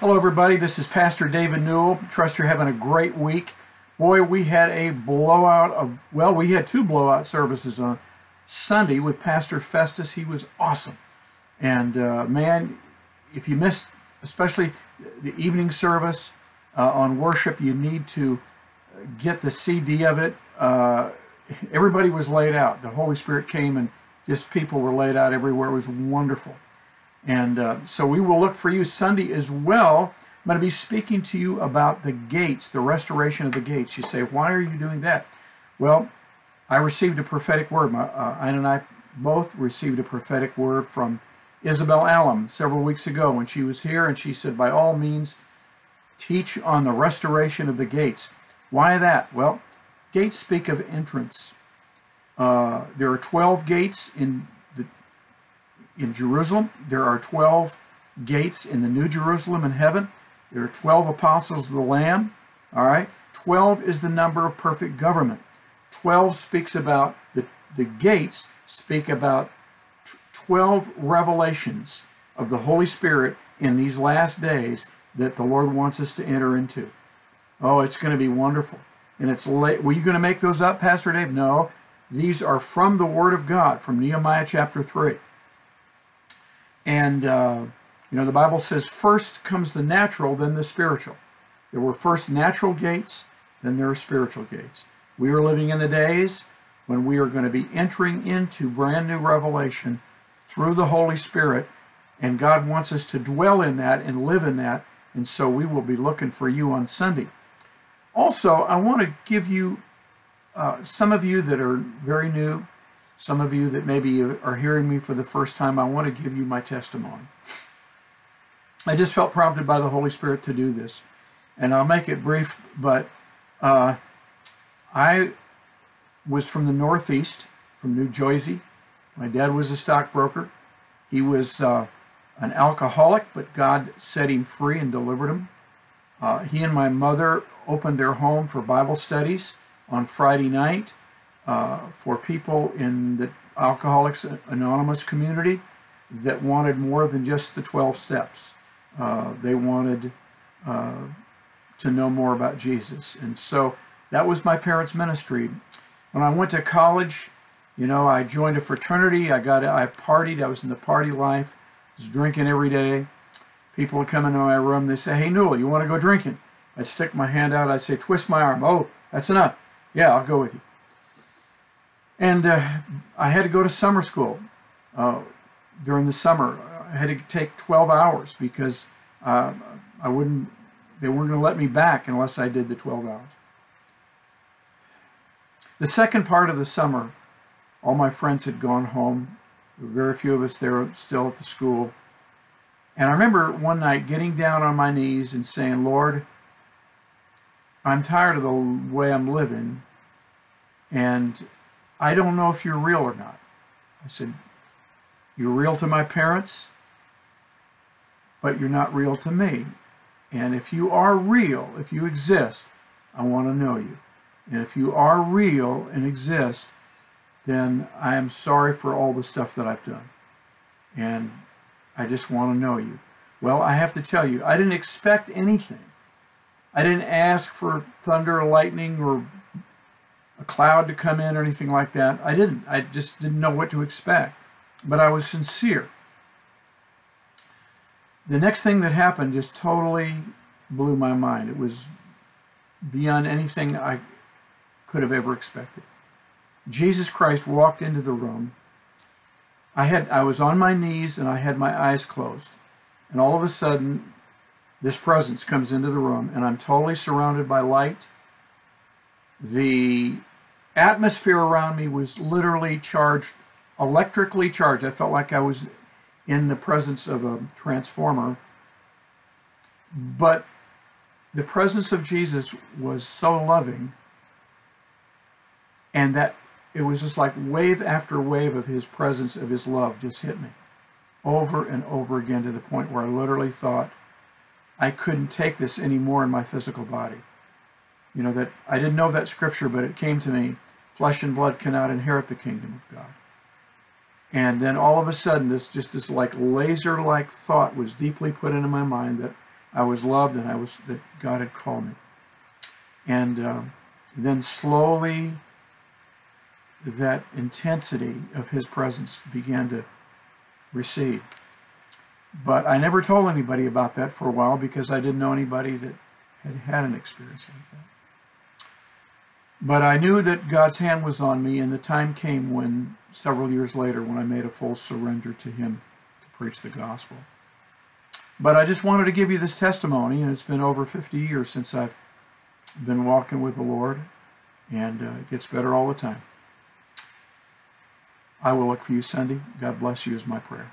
Hello everybody, this is Pastor David Newell. Trust you're having a great week. Boy, we had a blowout of, well, we had two blowout services on Sunday with Pastor Festus. He was awesome. And man, if you missed, especially the evening service on worship, you need to get the CD of it. Everybody was laid out. The Holy Spirit came and just people were laid out everywhere. It was wonderful. And so we will look for you Sunday as well. I'm going to be speaking to you about the gates, the restoration of the gates. You say, why are you doing that? Well, I received a prophetic word. Ina and I both received a prophetic word from Isabel Allen several weeks ago when she was here, and she said, by all means, teach on the restoration of the gates. Why that? Well, gates speak of entrance. There are 12 gates in Jerusalem. There are 12 gates in the New Jerusalem in heaven. There are 12 apostles of the Lamb. All right, 12 is the number of perfect government. 12 speaks about the gates speak about 12 revelations of the Holy Spirit in these last days that the Lord wants us to enter into. Oh, it's going to be wonderful. And it's late. Were you going to make those up, Pastor Dave? No, these are from the Word of God, from Nehemiah chapter 3. And, you know, the Bible says first comes the natural, then the spiritual. There were first natural gates, then there are spiritual gates. We are living in the days when we are going to be entering into brand new revelation through the Holy Spirit, and God wants us to dwell in that and live in that, and so we will be looking for you on Sunday. Also, I want to give you, some of you that are very new, some of you that maybe are hearing me for the first time, I want to give you my testimony. I just felt prompted by the Holy Spirit to do this. And I'll make it brief, but I was from the Northeast, from New Jersey. My dad was a stockbroker. He was an alcoholic, but God set him free and delivered him. He and my mother opened their home for Bible studies on Friday night. For people in the Alcoholics Anonymous community that wanted more than just the 12 steps. They wanted to know more about Jesus. And so that was my parents' ministry. When I went to college, you know, I joined a fraternity. I partied. I was in the party life. I was drinking every day. People would come into my room. They say, hey, Newell, you want to go drinking? I'd stick my hand out. I'd say, twist my arm. Oh, that's enough. Yeah, I'll go with you. And I had to go to summer school during the summer. I had to take 12 hours because they weren't going to let me back unless I did the 12 hours. The second part of the summer, all my friends had gone home. There were very few of us there still at the school. And I remember one night getting down on my knees and saying, Lord, I'm tired of the way I'm living, and I don't know if you're real or not. I said, you're real to my parents, but you're not real to me. And if you are real, if you exist, I want to know you. And if you are real and exist, then I am sorry for all the stuff that I've done. And I just want to know you. Well, I have to tell you, I didn't expect anything. I didn't ask for thunder or lightning or a cloud to come in or anything like that. I just didn't know what to expect. But I was sincere. The next thing that happened just totally blew my mind. It was beyond anything I could have ever expected. Jesus Christ walked into the room. I was on my knees and I had my eyes closed. And all of a sudden, this presence comes into the room and I'm totally surrounded by light. The atmosphere around me was literally charged, electrically charged. I felt like I was in the presence of a transformer. But the presence of Jesus was so loving, and that it was just like wave after wave of his presence, of his love just hit me over and over again, to the point where I literally thought I couldn't take this anymore in my physical body. You know, that I didn't know that scripture, but it came to me, flesh and blood cannot inherit the kingdom of God. And then all of a sudden, this like laser-like thought was deeply put into my mind that I was loved and that God had called me. And then slowly that intensity of his presence began to recede. But I never told anybody about that for a while because I didn't know anybody that had had an experience like that. But I knew that God's hand was on me, and the time came when, several years later, when I made a full surrender to him to preach the gospel. But I just wanted to give you this testimony, and it's been over 50 years since I've been walking with the Lord, and it gets better all the time. I will look for you Sunday. God bless you is my prayer.